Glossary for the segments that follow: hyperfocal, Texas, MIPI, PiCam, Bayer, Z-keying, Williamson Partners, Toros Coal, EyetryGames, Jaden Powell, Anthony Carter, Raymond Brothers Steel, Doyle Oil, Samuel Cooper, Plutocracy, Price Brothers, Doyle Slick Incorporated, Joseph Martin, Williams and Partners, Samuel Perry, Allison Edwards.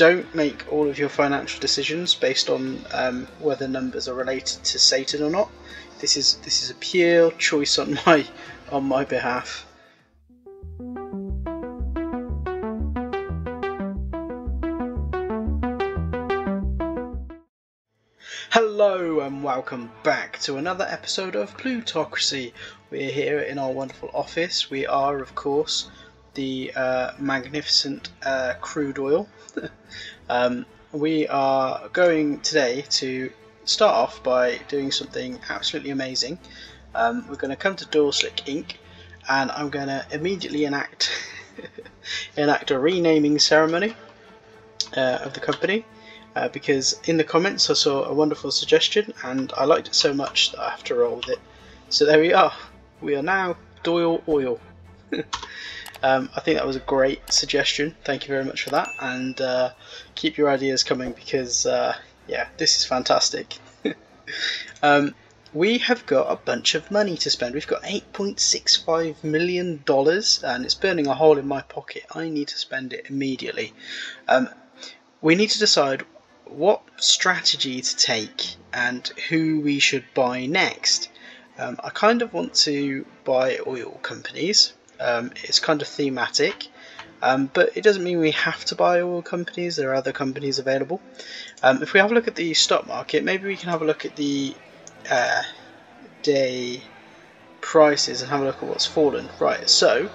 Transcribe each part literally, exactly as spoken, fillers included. Don't make all of your financial decisions based on um, whether numbers are related to Satan or not. This is this is a pure choice on my on my behalf. Hello and welcome back to another episode of Plutocracy. We're here in our wonderful office. We are, of course, the uh, magnificent uh, crude oil. um, we are going today to start off by doing something absolutely amazing. Um, we're going to come to Doyle Slick Incorporated and I'm going to immediately enact enact a renaming ceremony uh, of the company. Uh, because in the comments I saw a wonderful suggestion and I liked it so much that I have to roll with it. So there we are. We are now Doyle Oil. um, I think that was a great suggestion. Thank you very much for that, and uh, keep your ideas coming because uh, yeah, this is fantastic. um, we have got a bunch of money to spend. We've got eight point six five million dollars and it's burning a hole in my pocket. I need to spend it immediately. Um, we need to decide what strategy to take and who we should buy next. Um, I kind of want to buy oil companies. Um, it's kind of thematic, um, but it doesn't mean we have to buy oil companies. There are other companies available. Um, if we have a look at the stock market, maybe we can have a look at the uh, day prices and have a look at what's fallen. Right, so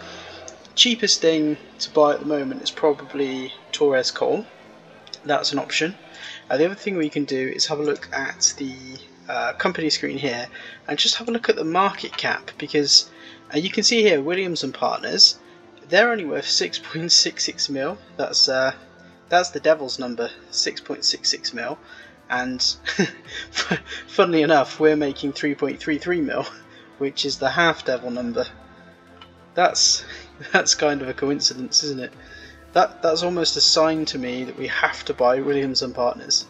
cheapest thing to buy at the moment is probably Toros Coal. That's an option. Uh, the other thing we can do is have a look at the uh, company screen here and just have a look at the market cap, because uh, you can see here Williams and Partners, they're only worth six point six six mil. That's uh, that's the devil's number, six point six six mil, and funnily enough we're making three point three three mil, which is the half devil number. That's that's kind of a coincidence, isn't it? That, that's almost a sign to me that we have to buy Williams and Partners.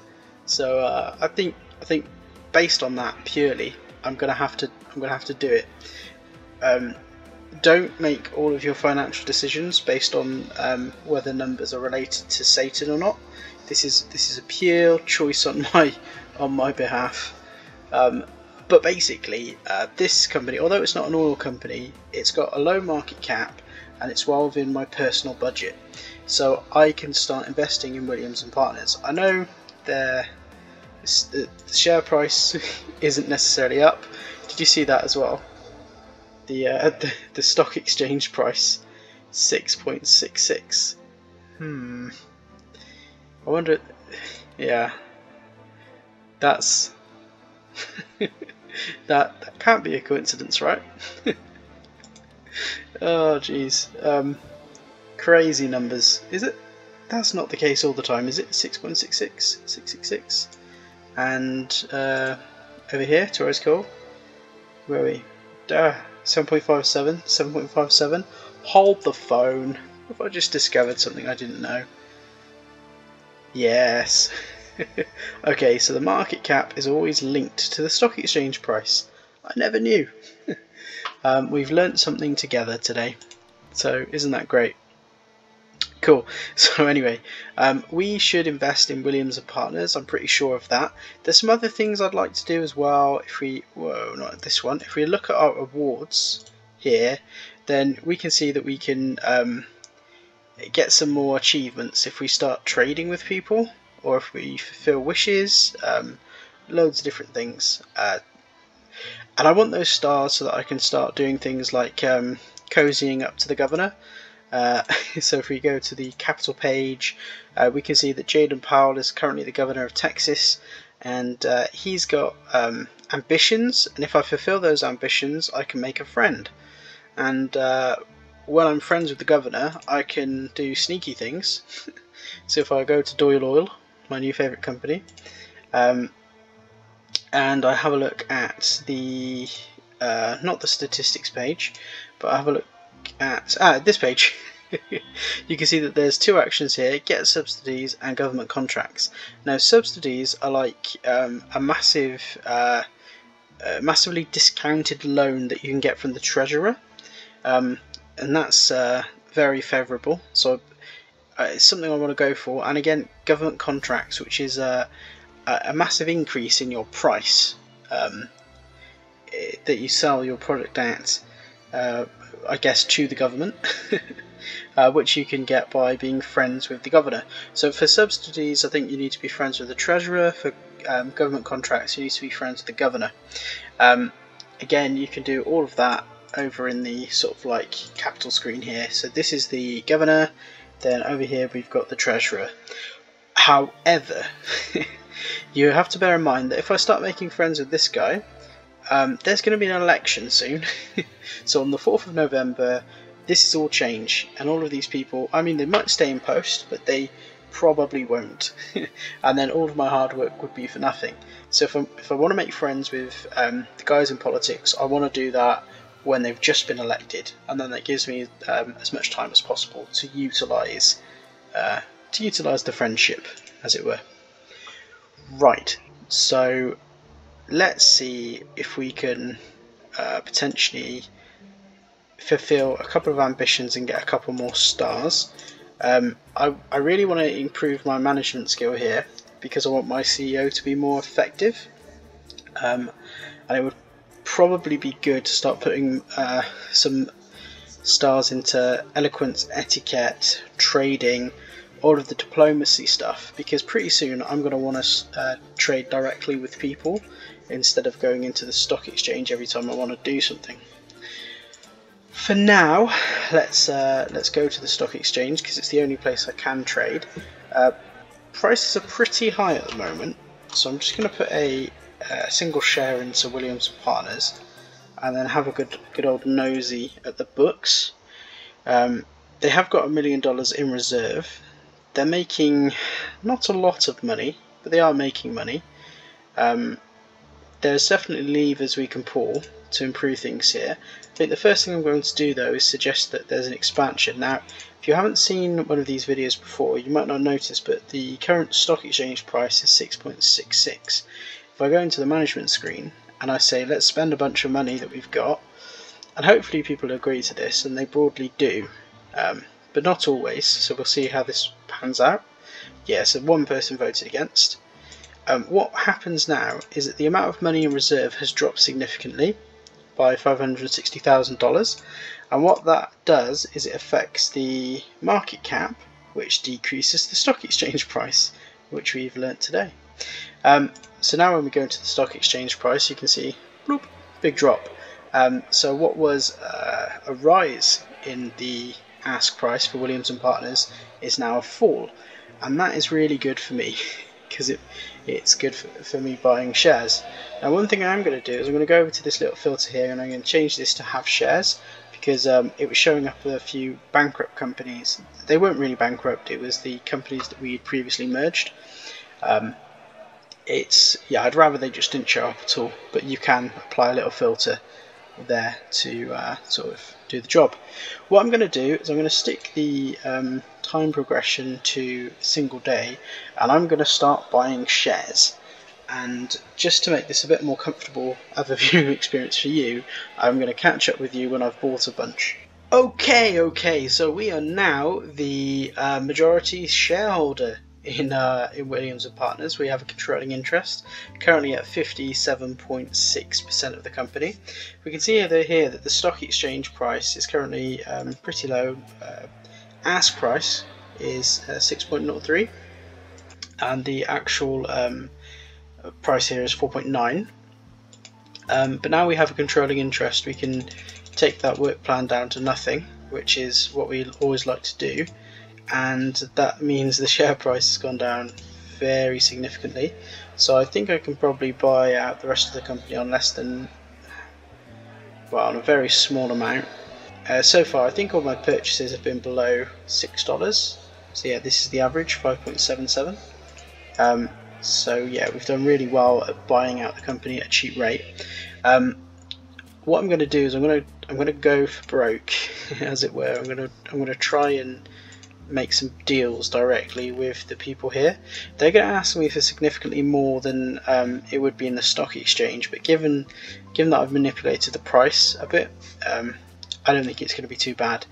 So uh, I think I think based on that purely, I'm gonna have to I'm gonna have to do it. Um, don't make all of your financial decisions based on um, whether numbers are related to Satan or not. This is this is a pure choice on my on my behalf. Um, but basically, uh, this company, although it's not an oil company, it's got a low market cap and it's well within my personal budget. So I can start investing in Williams and Partners. I know the share price isn't necessarily up. Did you see that as well? The uh, the, the stock exchange price, six point six six. Hmm. I wonder. Yeah. That's that that can't be a coincidence, right? Oh geez. Um. Crazy numbers, is it? That's not the case all the time, is it? six point six six, six six six, and uh, over here, Toros Coal, where are we? Uh, seven point five seven, seven point five seven. Hold the phone. Have I just discovered something I didn't know? Yes. Okay, so the market cap is always linked to the stock exchange price. I never knew. um, we've learnt something together today, so isn't that great? Cool. So anyway, um, we should invest in Williams and Partners. I'm pretty sure of that. There's some other things I'd like to do as well. If we, whoa, not this one. If we look at our awards here, then we can see that we can um, get some more achievements if we start trading with people, or if we fulfill wishes. Um, loads of different things. Uh, and I want those stars so that I can start doing things like um, cozying up to the governor. Uh, so if we go to the capital page, uh, we can see that Jaden Powell is currently the governor of Texas, and uh, he's got um, ambitions, and if I fulfill those ambitions I can make a friend, and uh, when I'm friends with the governor I can do sneaky things. So if I go to Doyle Oil, my new favourite company, um, and I have a look at the uh, not the statistics page, but I have a look at ah, this page, you can see that there's two actions here: get subsidies and government contracts. Now subsidies are like um, a massive uh, uh, massively discounted loan that you can get from the treasurer, um, and that's uh, very favourable. So uh, it's something I want to go for. And again, government contracts, which is a, a massive increase in your price um, it, that you sell your product at, uh, I guess, to the government, uh, which you can get by being friends with the governor. So for subsidies, I think you need to be friends with the treasurer. For um, government contracts, you need to be friends with the governor. Um, again, you can do all of that over in the sort of like capital screen here. So this is the governor, then over here we've got the treasurer. However, you have to bear in mind that if I start making friends with this guy, um, there's going to be an election soon. So on the fourth of November, this is all change, and all of these people, I mean, they might stay in post, but they probably won't. And then all of my hard work would be for nothing. So if, I'm, if I want to make friends with um, the guys in politics, I want to do that when they've just been elected, and then that gives me um, as much time as possible to utilize uh, to utilize the friendship, as it were. Right, so let's see if we can uh, potentially fulfill a couple of ambitions and get a couple more stars. Um, I, I really want to improve my management skill here because I want my C E O to be more effective, um, and it would probably be good to start putting uh, some stars into eloquence, etiquette, trading, all of the diplomacy stuff, because pretty soon I'm going to want to uh, trade directly with people instead of going into the stock exchange every time I want to do something. For now, let's uh, let's go to the stock exchange because it's the only place I can trade. Uh, prices are pretty high at the moment, so I'm just going to put a a single share into Williamson Partners, and then have a good, good old nosy at the books. Um, they have got a million dollars in reserve. They're making not a lot of money, but they are making money. Um, there's definitely levers we can pull to improve things here. I think the first thing I'm going to do though is suggest that there's an expansion. Now, if you haven't seen one of these videos before, you might not notice, but the current stock exchange price is six point six six. If I go into the management screen and I say let's spend a bunch of money that we've got, and hopefully people agree to this, and they broadly do, um, but not always, so we'll see how this pans out. Yeah, so one person voted against. Um, what happens now is that the amount of money in reserve has dropped significantly by five hundred sixty thousand dollars, and what that does is it affects the market cap, which decreases the stock exchange price, which we've learnt today. Um, so now when we go into the stock exchange price, you can see bloop, big drop. Um, so what was uh, a rise in the ask price for Williamson Partners is now a fall, and that is really good for me because it, it's good for, for me buying shares. Now one thing I'm going to do is I'm going to go over to this little filter here and I'm going to change this to have shares, because um, it was showing up a few bankrupt companies. They weren't really bankrupt, it was the companies that we had previously merged. Um, It's yeah, I'd rather they just didn't show up at all, but you can apply a little filter there to uh, sort of do the job. What I'm going to do is I'm going to stick the um, time progression to single day, and I'm going to start buying shares. And just to make this a bit more comfortable of a viewing experience for you, I'm going to catch up with you when I've bought a bunch. Okay, okay, so we are now the uh, majority shareholder in uh, in Williams and Partners. We have a controlling interest currently at fifty-seven point six percent of the company. We can see over here that the stock exchange price is currently um, pretty low. Uh, ask price is uh, six point zero three, and the actual um, price here is four point nine. Um, but now we have a controlling interest. We can take that work plan down to nothing, which is what we always like to do. And that means the share price has gone down very significantly. So I think I can probably buy out the rest of the company on less than, well, on a very small amount. Uh, so far, I think all my purchases have been below six dollars. So yeah, this is the average, five point seven seven. Um, so yeah, we've done really well at buying out the company at a cheap rate. Um, what I'm going to do is I'm going to I'm going to go for broke, as it were. I'm going to I'm going to try and make some deals directly with the people here. They're going to ask me for significantly more than um, it would be in the stock exchange, but given given that I've manipulated the price a bit, um, I don't think it's going to be too bad.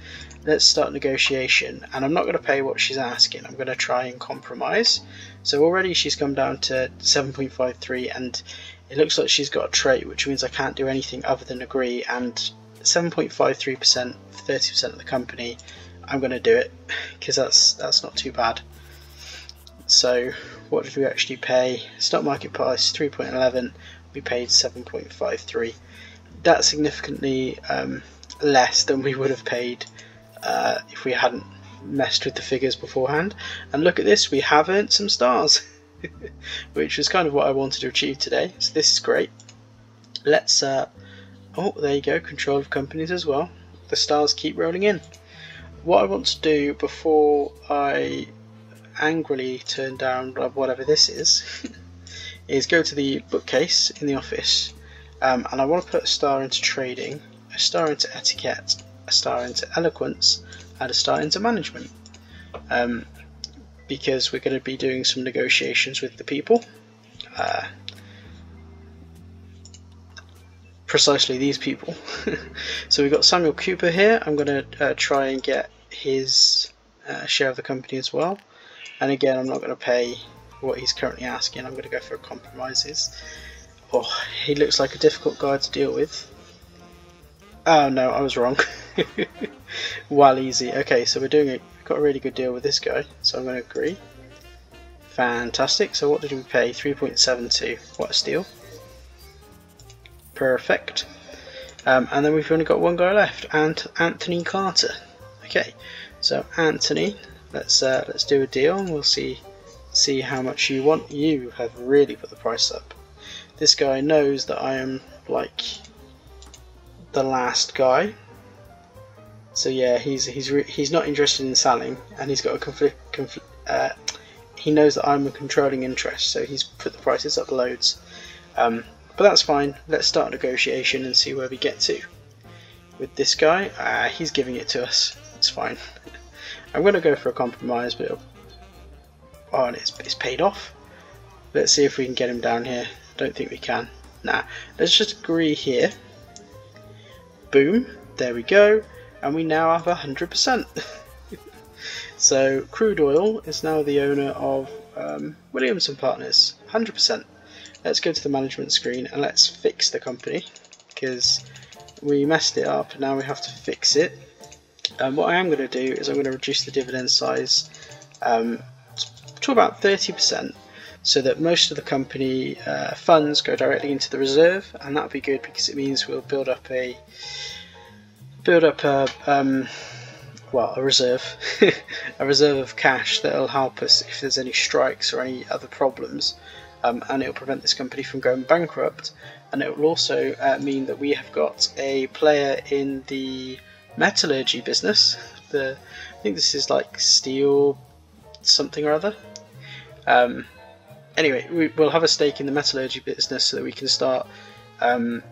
Let's start negotiation, and I'm not going to pay what she's asking. I'm going to try and compromise. So already she's come down to seven point five three, and it looks like she's got a trait, which means I can't do anything other than agree, and seven point five three percent, thirty percent of the company, I'm going to do it, because that's, that's not too bad. So what did we actually pay? Stock market price three point one one, we paid seven point five three. That's significantly um, less than we would have paid uh, if we hadn't messed with the figures beforehand. And look at this, we have earned some stars, which was kind of what I wanted to achieve today. So this is great. Let's, uh, oh, there you go, control of companies as well. The stars keep rolling in. What I want to do before I angrily turn down whatever this is, is go to the bookcase in the office, um, and I want to put a star into trading, a star into etiquette, a star into eloquence, and a star into management, um, because we're going to be doing some negotiations with the people. Uh, precisely these people. So we've got Samuel Cooper here. I'm going to uh, try and get his uh, share of the company as well, and again I'm not going to pay what he's currently asking. I'm going to go for compromises. Oh, he looks like a difficult guy to deal with. Oh no, I was wrong. Well, easy. Okay, so we're doing it. We've got a really good deal with this guy, so I'm going to agree. Fantastic. So what did we pay? three point seven two. What a steal. Perfect. Um, and then we've only got one guy left, and Anthony Carter. Okay, so Anthony, let's uh, let's do a deal, and we'll see see how much you want. You have really put the price up. This guy knows that I am like the last guy, so yeah, he's he's re he's not interested in selling, and he's got a conflict. Confl uh, he knows that I'm a controlling interest, so he's put the prices up loads. Um, But that's fine. Let's start negotiation and see where we get to. With this guy, uh, he's giving it to us. It's fine. I'm going to go for a compromise, but it'll... oh, and it's, it's paid off. Let's see if we can get him down here. Don't think we can. Nah, let's just agree here. Boom. There we go. And we now have one hundred percent. So Crude Oil is now the owner of um, Williamson Partners. one hundred percent. Let's go to the management screen and let's fix the company, because we messed it up and now we have to fix it. And um, what I am going to do is I'm going to reduce the dividend size um, to about thirty percent, so that most of the company uh, funds go directly into the reserve, and that'll be good because it means we'll build up a build up a um, well, a reserve, a reserve of cash that'll help us if there's any strikes or any other problems. Um, and it will prevent this company from going bankrupt, and it will also uh, mean that we have got a player in the metallurgy business. The I think this is like steel something or other. Um, anyway, we, we'll have a stake in the metallurgy business so that we can start um,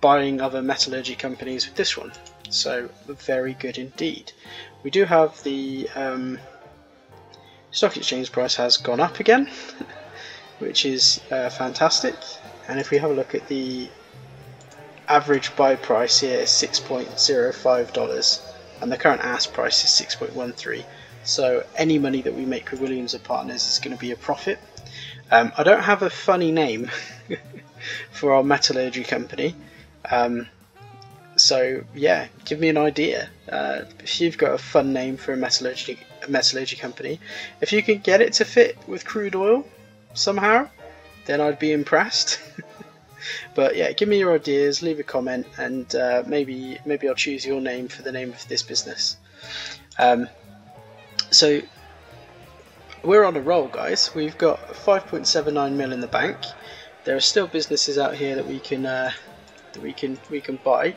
buying other metallurgy companies with this one. So very good indeed. We do have the um, stock exchange price has gone up again. Which is uh, fantastic. And if we have a look at the average buy price here, is six point zero five dollars, and the current ask price is six point one three. So any money that we make with Williams and Partners is going to be a profit. Um, I don't have a funny name for our metallurgy company, um, so yeah, give me an idea. Uh, if you've got a fun name for a metallurgy a metallurgy company, if you could get it to fit with Crude Oil somehow, then I'd be impressed. But yeah, give me your ideas, leave a comment, and uh, maybe maybe I'll choose your name for the name of this business. Um, so we're on a roll, guys. We've got five point seven nine mil in the bank. There are still businesses out here that we can uh, that we can we can buy.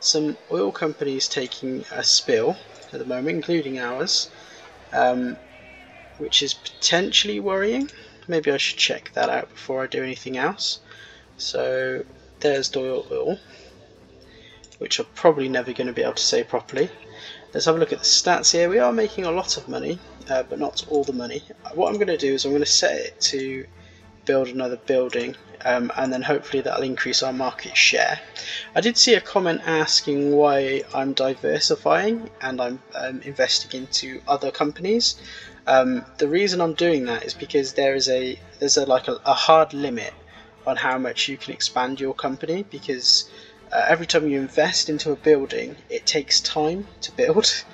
Some oil companies taking a spill at the moment, including ours, um, which is potentially worrying. Maybe I should check that out before I do anything else. So there's Doyle Oil, which I'm probably never going to be able to say properly. Let's have a look at the stats here. We are making a lot of money, uh, but not all the money. What I'm going to do is I'm going to set it to build another building um, and then hopefully that'll increase our market share. I did see a comment asking why I'm diversifying and I'm um, investing into other companies. Um, the reason I'm doing that is because there is a there's a like a, a hard limit on how much you can expand your company, because uh, every time you invest into a building, it takes time to build,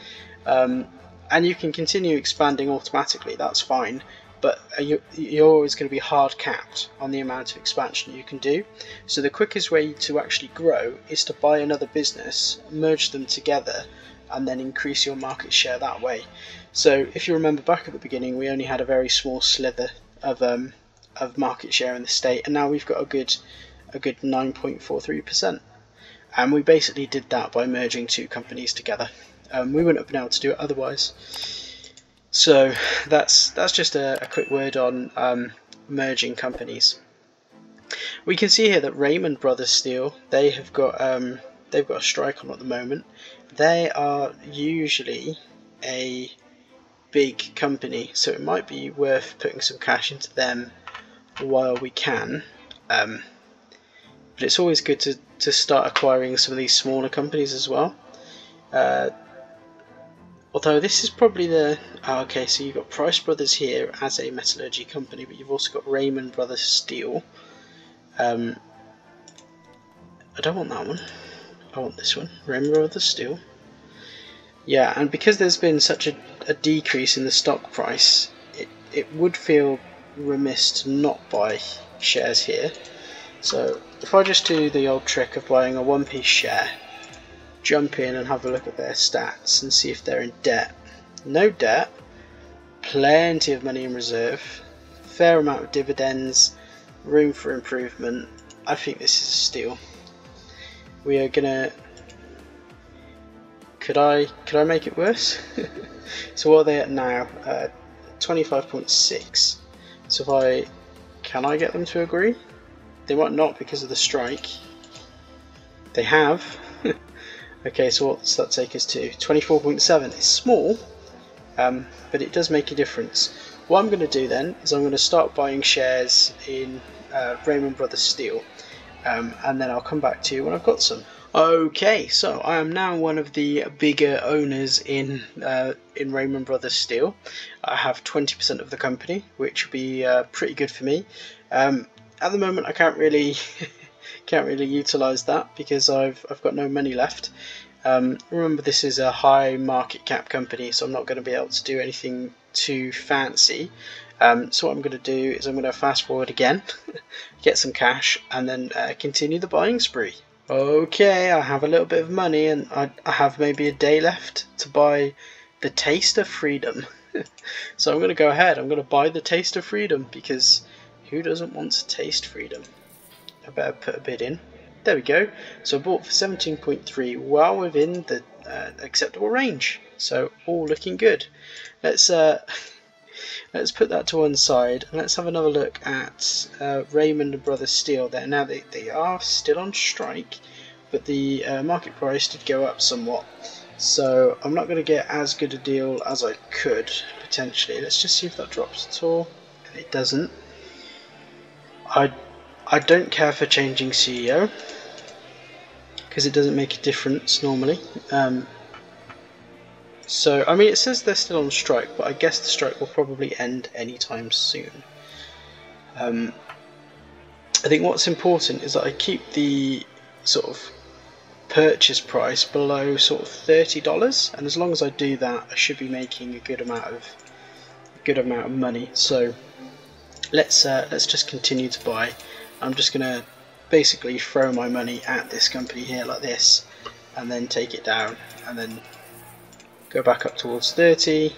um, and you can continue expanding automatically. That's fine, but you, you're always going to be hard capped on the amount of expansion you can do. So the quickest way to actually grow is to buy another business, merge them together, and then increase your market share that way. So if you remember back at the beginning, we only had a very small sliver of um, of market share in the state, and now we've got a good a good nine point four three percent, and we basically did that by merging two companies together. Um, we wouldn't have been able to do it otherwise. So that's that's just a, a quick word on um, merging companies. We can see here that Raymond Brothers Steel, they have got um, they've got a strike on at the moment. They are usually a big company, so it might be worth putting some cash into them while we can, um, but it's always good to, to start acquiring some of these smaller companies as well. Uh, although this is probably the oh, okay, so you've got Price Brothers here as a metallurgy company, but you've also got Raymond Brothers Steel. um, I don't want that one, I want this one, Raymond Brothers Steel. Yeah, and because there's been such a, a decrease in the stock price, it, it would feel remiss to not buy shares here. So if I just do the old trick of buying a one piece share, jump in and have a look at their stats and see if they're in debt. No debt, plenty of money in reserve, fair amount of dividends, room for improvement. I think this is a steal. We are gonna... Could I could I make it worse? So what are they at now? Uh, twenty-five point six. So if I can I get them to agree? They might not because of the strike. They have. Okay, so what does that take us to? twenty-four point seven. It's small, um, but it does make a difference. What I'm going to do then is I'm going to start buying shares in uh, Raymond Brothers Steel, um, and then I'll come back to you when I've got some. Okay, so I am now one of the bigger owners in uh, in Raymond Brothers Steel. I have twenty percent of the company, which will be uh, pretty good for me. Um, at the moment, I can't really can't really utilise that because I've I've got no money left. Um, remember, this is a high market cap company, so I'm not going to be able to do anything too fancy. Um, so what I'm going to do is I'm going to fast forward again, get some cash, and then uh, continue the buying spree. Okay, I have a little bit of money and I, I have maybe a day left to buy the Taste of Freedom. So I'm going to go ahead, I'm going to buy the Taste of Freedom, because who doesn't want to taste freedom? I better put a bid in. There we go. So I bought for seventeen point three, well within the uh, acceptable range. So all looking good. Let's uh, let's put that to one side and let's have another look at uh, Raymond and Brothers Steel there. Now they, they are still on strike, but the uh, market price did go up somewhat, so I'm not going to get as good a deal as I could potentially. Let's just see if that drops at all, and it doesn't. I, I don't care for changing C E O because it doesn't make a difference normally. Um, So, I mean, it says they're still on strike, but I guess the strike will probably end anytime soon. Um, I think what's important is that I keep the sort of purchase price below sort of thirty dollars, and as long as I do that, I should be making a good amount of good amount of money. So let's uh, let's just continue to buy. I'm just gonna basically throw my money at this company here like this, and then take it down, and then go back up towards thirty,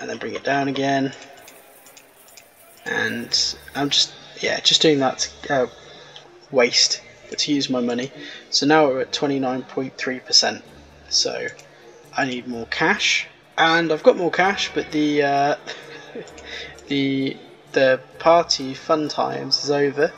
and then bring it down again. And I'm just, yeah, just doing that to uh, waste, but to use my money. So now we're at twenty-nine point three percent. So I need more cash, and I've got more cash, but the uh, the the party fun times is over,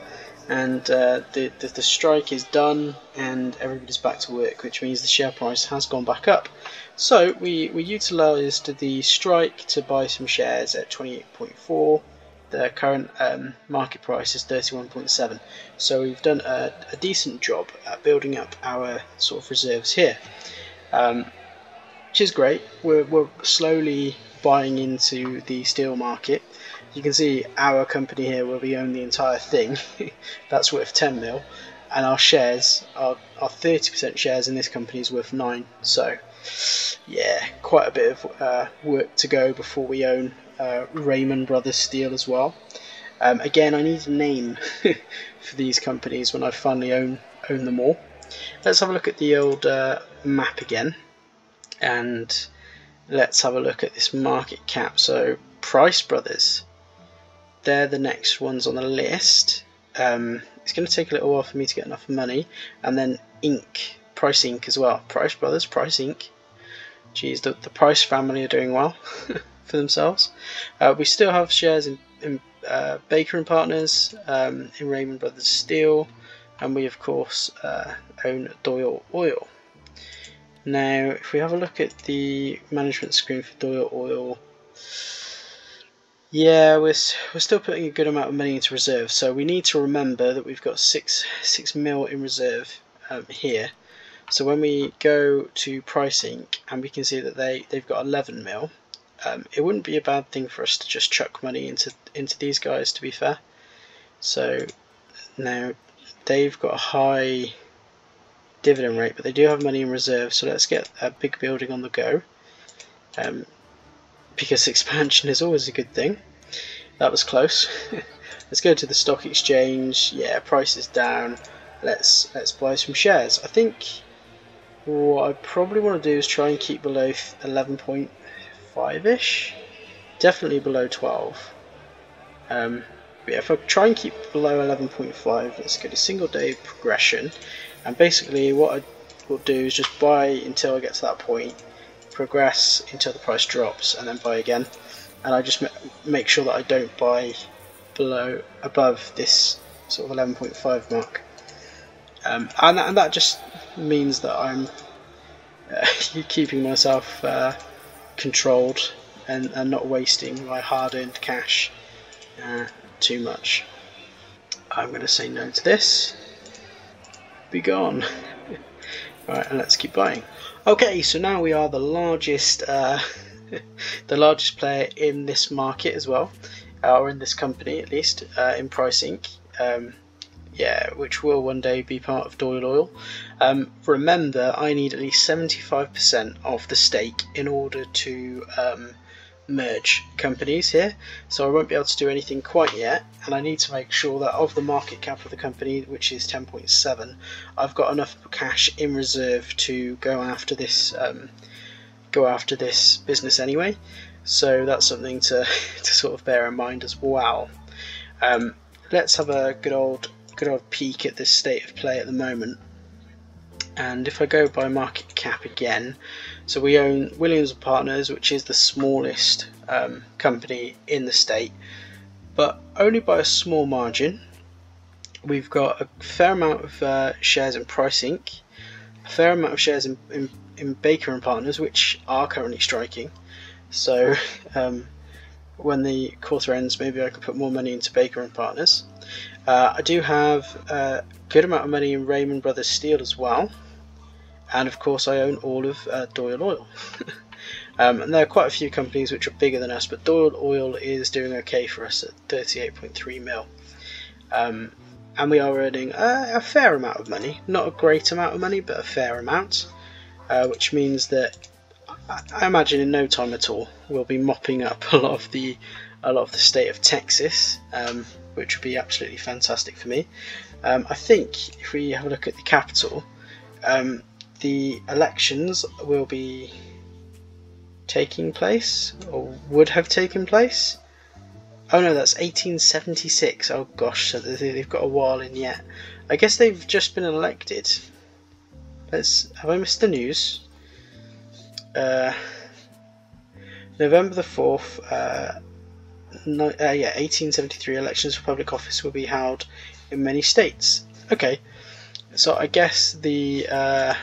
and uh, the, the the strike is done, and everybody's back to work, which means the share price has gone back up. So we, we utilised the strike to buy some shares at twenty-eight point four, the current um, market price is thirty-one point seven. So we've done a, a decent job at building up our sort of reserves here, um, which is great. We're, we're slowly buying into the steel market. You can see our company here, where we own the entire thing, that's worth ten mil, and our shares, our thirty percent shares in this company is worth nine. So yeah, quite a bit of uh, work to go before we own uh, Raymond Brothers Steel as well. Um, again, I need a name for these companies when I finally own own them all. Let's have a look at the old uh, map again, and let's have a look at this market cap. So Price Brothers, they're the next ones on the list. Um, it's going to take a little while for me to get enough money, and then Inc, Price Inc as well. Price Brothers, Price Inc. Geez, the, the Price family are doing well for themselves. Uh, we still have shares in, in uh, Baker and Partners, um, in Raymond Brothers Steel, and we of course uh, own Doyle Oil. Now, if we have a look at the management screen for Doyle Oil. Yeah, we're, we're still putting a good amount of money into reserve, so we need to remember that we've got six six mil in reserve um, here. So when we go to Price Inc, and we can see that they they've got eleven mil. Um, it wouldn't be a bad thing for us to just chuck money into into these guys, to be fair. So now they've got a high dividend rate, but they do have money in reserve. So let's get a big building on the go. Um, Because expansion is always a good thing. That was close. Let's go to the stock exchange. Yeah, price is down. Let's let's buy some shares. I think what I probably want to do is try and keep below eleven point five ish. Definitely below twelve. Um, but if I try and keep below eleven point five, let's go to single day progression. And basically, what I will do is just buy until I get to that point, progress until the price drops, and then buy again. And I just ma make sure that I don't buy below above this sort of eleven point five mark, um, and, and that just means that I'm uh, keeping myself uh, controlled and, and not wasting my hard-earned cash uh, too much. I'm gonna say no to this, be gone. Right, and let's keep buying. Okay, so now we are the largest, uh, the largest player in this market as well, uh, or in this company at least, uh, in Price Inc. Um, yeah, which will one day be part of Doyle Oil. Um, remember, I need at least seventy-five percent of the stake in order to um, merge companies here. So I won't be able to do anything quite yet, and I need to make sure that of the market cap of the company, which is ten point seven, I've got enough cash in reserve to go after this um, go after this business anyway. So that's something to, to sort of bear in mind as well. Um, let's have a good old good old peek at this state of play at the moment. And if I go by market cap again, so we own Williams and Partners, which is the smallest um, company in the state, but only by a small margin. We've got a fair amount of uh, shares in Price Inc, a fair amount of shares in, in, in Baker and Partners, which are currently striking. So um, when the quarter ends, maybe I can put more money into Baker and Partners. Uh, I do have a good amount of money in Raymond Brothers Steel as well. And of course I own all of uh, Doyle Oil. um, and there are quite a few companies which are bigger than us, but Doyle Oil is doing okay for us at thirty-eight point three mil. Um, and we are earning a, a fair amount of money, not a great amount of money, but a fair amount, uh, which means that I, I imagine in no time at all we'll be mopping up a lot of the a lot of the state of Texas, um, which would be absolutely fantastic for me. Um, I think if we have a look at the capital, um, the elections will be taking place, or would have taken place. Oh no, that's eighteen seventy-six. Oh gosh, so they've got a while in yet. I guess they've just been elected. Let's, have I missed the news? Uh, November the fourth, uh, no, uh, yeah, eighteen seventy-three, elections for public office will be held in many states. Okay, so I guess the uh,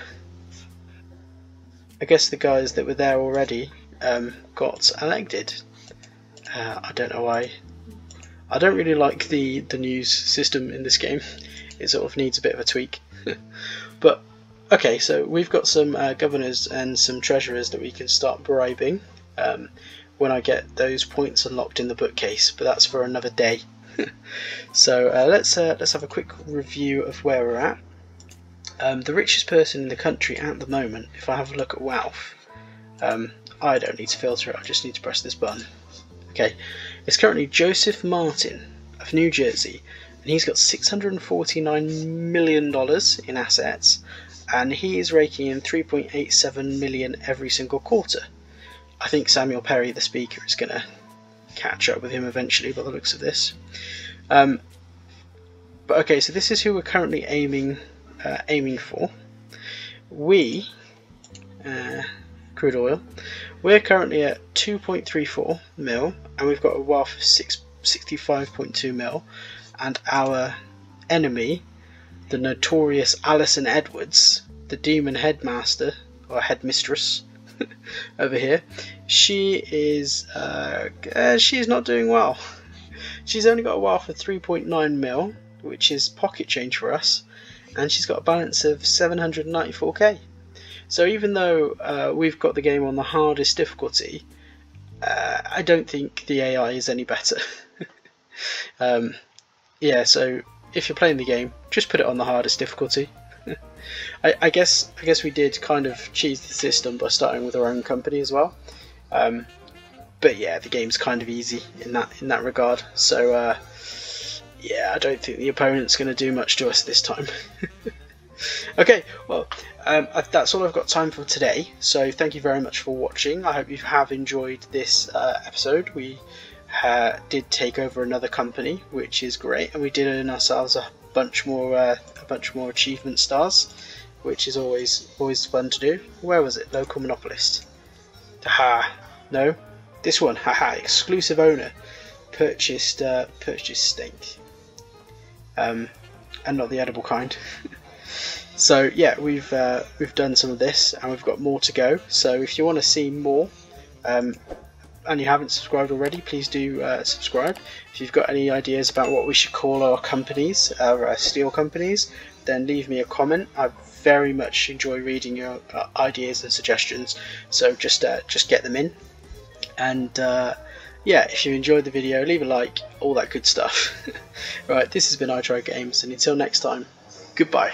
I guess the guys that were there already um, got elected. Uh, I don't know why I don't really like the, the news system in this game. It sort of needs a bit of a tweak. But, okay, so we've got some uh, governors and some treasurers that we can start bribing um, when I get those points unlocked in the bookcase, but that's for another day. So uh, let's, uh, let's have a quick review of where we're at. Um, the richest person in the country at the moment, if I have a look at wealth, um, I don't need to filter it, I just need to press this button. Okay, it's currently Joseph Martin of New Jersey, and he's got six hundred forty-nine million dollars in assets, and he is raking in three point eight seven million dollars every single quarter. I think Samuel Perry, the speaker, is going to catch up with him eventually by the looks of this. Um, but okay, so this is who we're currently aiming uh, aiming for. We, uh, crude oil, we're currently at two point three four mil, and we've got a wealth of six, sixty-five point two mil, and our enemy, the notorious Allison Edwards, the demon headmaster, or headmistress, over here, she is uh, uh, she's not doing well. She's only got a wealth of three point nine mil, which is pocket change for us, and she's got a balance of seven hundred ninety-four K. So even though uh, we've got the game on the hardest difficulty, uh, I don't think the A I is any better. um, yeah, so if you're playing the game, just put it on the hardest difficulty. I, I guess I guess we did kind of cheese the system by starting with our own company as well, um, but yeah, the game's kind of easy in that in that regard. So uh, yeah, I don't think the opponent's going to do much to us this time. Okay, well, um, that's all I've got time for today. So thank you very much for watching. I hope you have enjoyed this uh, episode. We uh, did take over another company, which is great, and we did earn ourselves a bunch more uh, a bunch more achievement stars, which is always always fun to do. Where was it? Local monopolist. Haha. No, this one. Haha. Exclusive owner purchased uh, purchased steak, um, and not the edible kind. So yeah, we've uh, we've done some of this, and we've got more to go. So if you want to see more, um, and you haven't subscribed already, please do uh, subscribe. If you've got any ideas about what we should call our companies, our steel companies, then leave me a comment. I very much enjoy reading your uh, ideas and suggestions, so just uh, just get them in. And uh, yeah, if you enjoyed the video, leave a like, all that good stuff. Right, this has been EyetryGames, and until next time, goodbye.